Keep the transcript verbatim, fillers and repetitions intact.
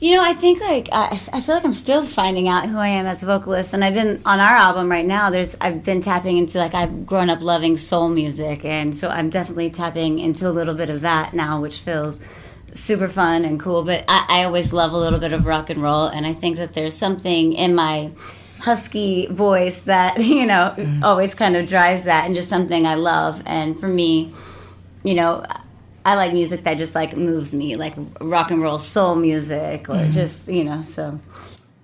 You know, I think like I, I feel like I'm still finding out who I am as a vocalist, and I've been on our album right now. There's I've been tapping into like I've grown up loving soul music, and so I'm definitely tapping into a little bit of that now, which feels super fun and cool. But I, I always love a little bit of rock and roll, and I think that there's something in my husky voice that you know mm. always kind of drives that, and just something I love. And for me, you know. I like music that just like moves me, like rock and roll soul music, or mm-hmm. just you know. So